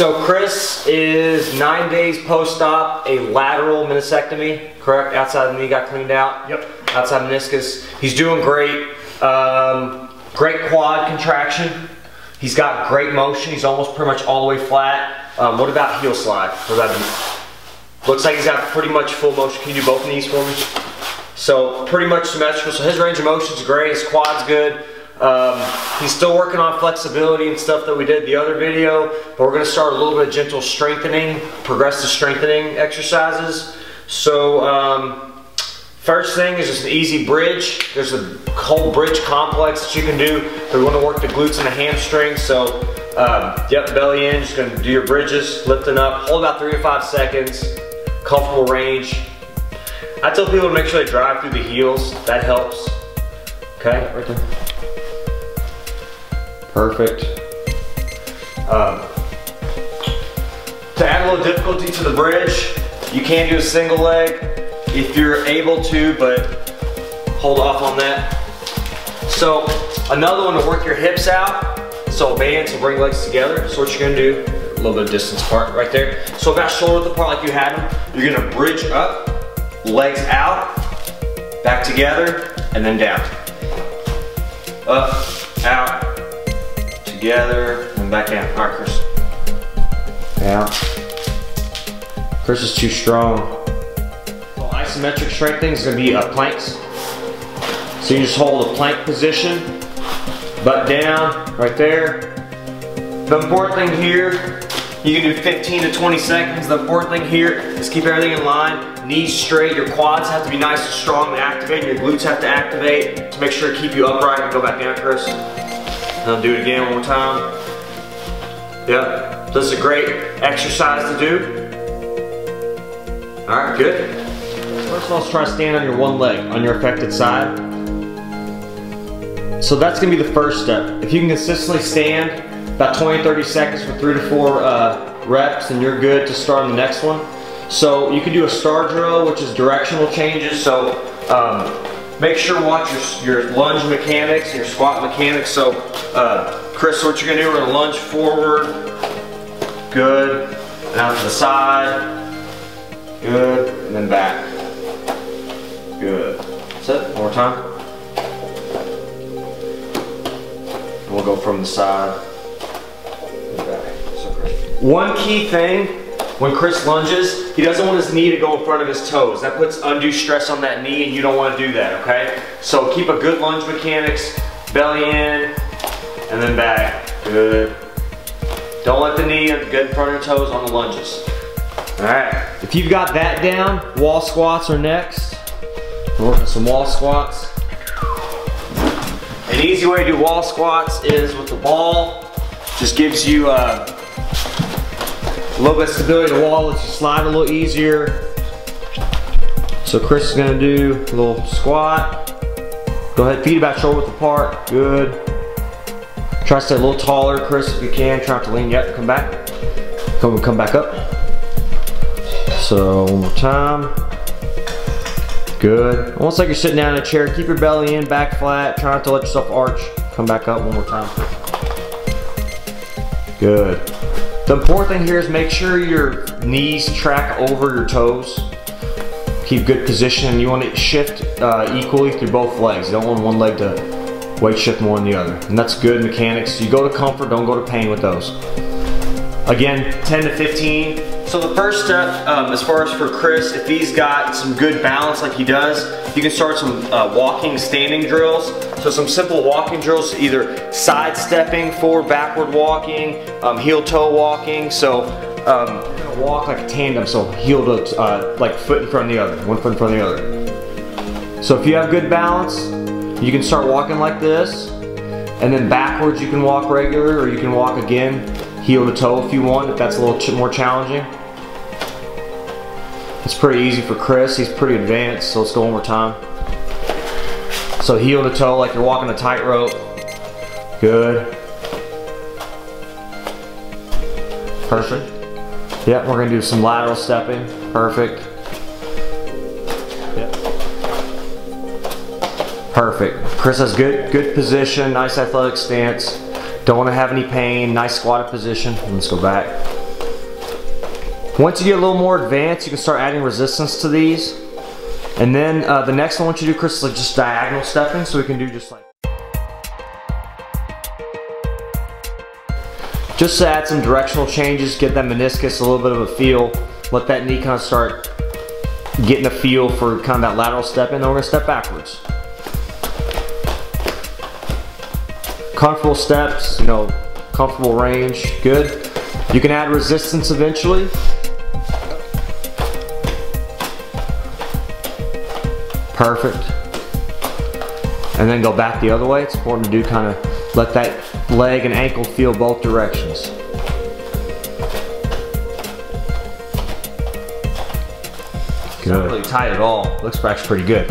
So Chris is 9 days post-op, a lateral meniscectomy, correct? Outside knee got cleaned out? Yep. Outside meniscus. He's doing great. Great quad contraction. He's got great motion. He's almost pretty much all the way flat. What about heel slide? What about knee? Looks like he's got pretty much full motion. Can you do both knees for me? So pretty much symmetrical. So his range of motion is great. His quad's good. He's still working on flexibility and stuff that we did the other video, but we're going to start a little bit of gentle strengthening, progressive strengthening exercises. So first thing is just an easy bridge. There's a whole bridge complex that you can do. We want to work the glutes and the hamstrings. So belly in, just going to do your bridges, lifting up, hold about 3 to 5 seconds, comfortable range. I tell people to make sure they drive through the heels. That helps. Okay, right there. Perfect. To add a little difficulty to the bridge, you can do a single leg if you're able to, but hold off on that. So another one to work your hips out. So bands will bring legs together. So what you're gonna do, a little bit of distance apart right there. So about shoulder width apart like you had them, you're gonna bridge up, legs out, back together, and then down. Up, out, together, and back down. All right, Chris. Down. Chris is too strong. Well, isometric strengthening is going to be planks. So you just hold a plank position, butt down, right there. The important thing here, you can do 15 to 20 seconds. The important thing here is keep everything in line, knees straight, your quads have to be nice and strong and activate, your glutes have to activate to make sure to keep you upright and go back down, Chris. I'll do it again one more time. Yep, this is a great exercise to do. All right, good. First, let's try to stand on your one leg, on your affected side. So that's gonna be the first step. If you can consistently stand about 20, 30 seconds for 3 to 4 reps, then you're good to start on the next one. So you can do a star drill, which is directional changes. So make sure to watch your lunge mechanics and your squat mechanics. So, Chris, what you're gonna do, we're gonna lunge forward. Good, and out to the side. Good, and then back. Good. That's it, one more time. And we'll go from the side and back. So, Chris. One key thing, when Chris lunges, he doesn't want his knee to go in front of his toes. That puts undue stress on that knee, and you don't want to do that, okay? So keep a good lunge mechanics, belly in, and then back. Good. Don't let the knee get in front of your toes on the lunges. All right. If you've got that down, wall squats are next. We're working some wall squats. An easy way to do wall squats is with the ball. Just gives you a little bit of stability to the wall, lets you slide a little easier. So Chris is gonna do a little squat. Go ahead, feet about shoulder width apart, good. Try to stay a little taller, Chris, if you can. Try not to lean, yep, come back. Come back up. So one more time. Good, almost like you're sitting down in a chair. Keep your belly in, back flat. Try not to let yourself arch. Come back up one more time. Good. The important thing here is make sure your knees track over your toes. Keep good position. You want to shift equally through both legs. You don't want one leg to weight shift more than the other. And that's good mechanics. You go to comfort, don't go to pain with those. Again, 10 to 15. So the first step, as far as for Chris, if he's got some good balance like he does, you can start some walking, standing drills. So some simple walking drills, either side stepping, forward, backward walking, heel toe walking. So you're gonna walk like a tandem, so heel to like foot in front of the other, one foot in front of the other. So if you have good balance, you can start walking like this, and then backwards you can walk regular, or you can walk again, heel to toe if you want, if that's a little more challenging. It's pretty easy for Chris, he's pretty advanced, so let's go one more time. So heel to toe like you're walking a tightrope. Good. Perfect. Yep, we're gonna do some lateral stepping. Perfect. Yep. Perfect. Chris has good position, nice athletic stance. Don't wanna have any pain, nice squatted position. Let's go back. Once you get a little more advanced, you can start adding resistance to these. And then the next one I want you to do, Chris, is like just diagonal stepping. So we can do just like, just to add some directional changes, get that meniscus a little bit of a feel. Let that knee kind of start getting a feel for kind of that lateral step in. Then we're gonna step backwards. Comfortable steps, you know, comfortable range, good. You can add resistance eventually. Perfect. And then go back the other way. It's important to do kind of let that leg and ankle feel both directions. Good. It's not really tight at all. Looks actually pretty good.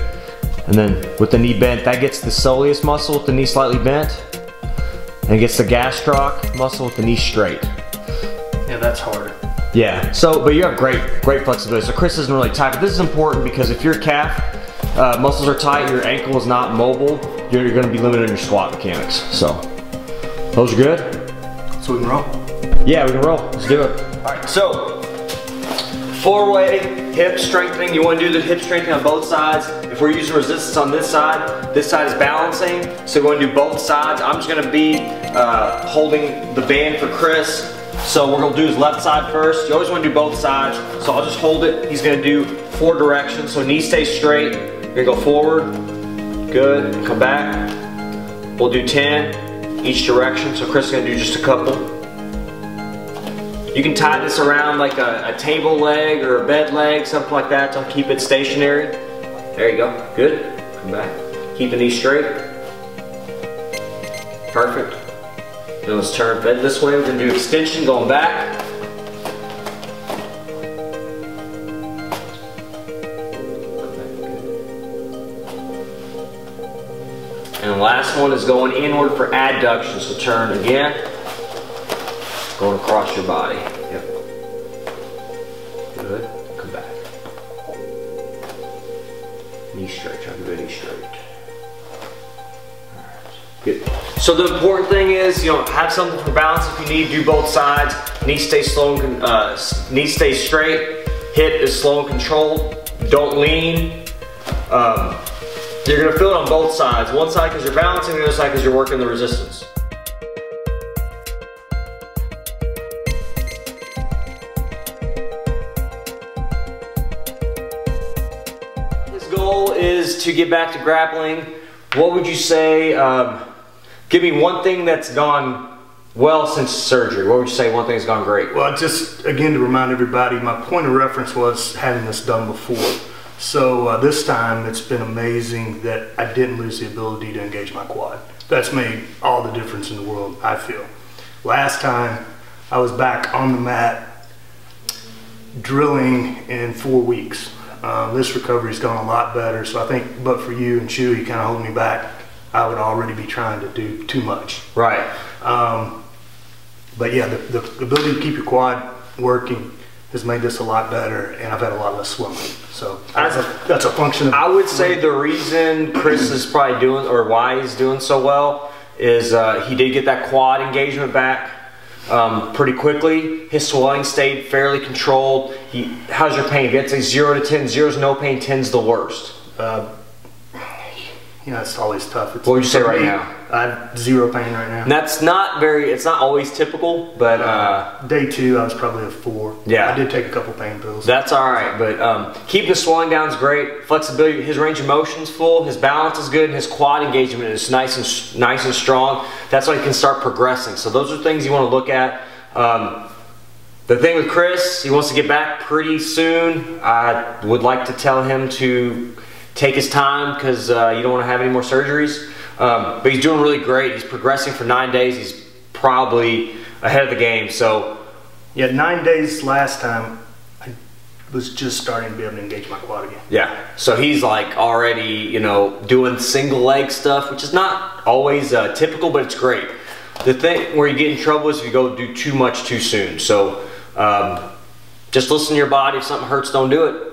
And then with the knee bent, that gets the soleus muscle with the knee slightly bent. And it gets the gastroc muscle with the knee straight. Yeah, that's harder. Yeah, so, but you have great flexibility. So Chris isn't really tight, but this is important because if your calf muscles are tight, your ankle is not mobile, you're gonna be limited in your squat mechanics. So, those are good. So we can roll? Yeah, we can roll, let's do it. All right, so, four-way hip strengthening. You wanna do the hip strengthening on both sides. If we're using resistance on this side is balancing, so we wanna do both sides. I'm just gonna be holding the band for Chris, so what we're gonna do is left side first. You always wanna do both sides, so I'll just hold it. He's gonna do four directions, so knee stays straight. You're gonna go forward, good, and come back. We'll do 10 each direction, so Chris is gonna do just a couple. You can tie this around like a table leg or a bed leg, something like that, to keep it stationary. There you go, good, come back. Keep the knee straight, perfect. Then let's turn bend this way. We're gonna do extension going back. And the last one is going inward for adduction. So turn again, going across your body. Yep. Good, come back. Knee straight, try to do knee straight. All right, good. So the important thing is, you know, have something for balance if you need. Do both sides. Knee stays slow and knee stays straight. Hip is slow and controlled. Don't lean. You're gonna feel it on both sides. One side because you're balancing, the other side because you're working the resistance. His goal is to get back to grappling. What would you say? Give me one thing that's gone well since surgery. What would you say one thing's gone great? Well, just again to remind everybody, my point of reference was having this done before. So this time it's been amazing that I didn't lose the ability to engage my quad. That's made all the difference in the world, I feel. Last time I was back on the mat drilling in 4 weeks. This recovery's gone a lot better. So I think, but for you and Chewy kind of holding me back, I would already be trying to do too much. Right. But yeah, the ability to keep your quad working has made this a lot better, and I've had a lot less swelling. So that's a function of. I would say the reason Chris is probably doing, or why he's doing so well, is he did get that quad engagement back pretty quickly. His swelling stayed fairly controlled. How's your pain? If you had to say 0 to 10, 0's no pain, 10's the worst. You know, it's always tough. It's what would you say right now? I have 0 pain right now. And that's not very, it's not always typical, but... Day 2, I was probably a 4. Yeah. I did take a couple pain pills. That's all right, but keeping the swelling down is great. Flexibility, his range of motion is full, his balance is good, and his quad engagement is nice and strong. That's why he can start progressing. So those are things you want to look at. The thing with Chris, he wants to get back pretty soon. I would like to tell him to... take his time because you don't want to have any more surgeries. But he's doing really great. He's progressing for 9 days. He's probably ahead of the game, so. Yeah, 9 days last time, I was just starting to be able to engage my quad again. Yeah, so he's like already, you know, doing single leg stuff, which is not always typical, but it's great. The thing where you get in trouble is if you go do too much too soon. So just listen to your body. If something hurts, don't do it.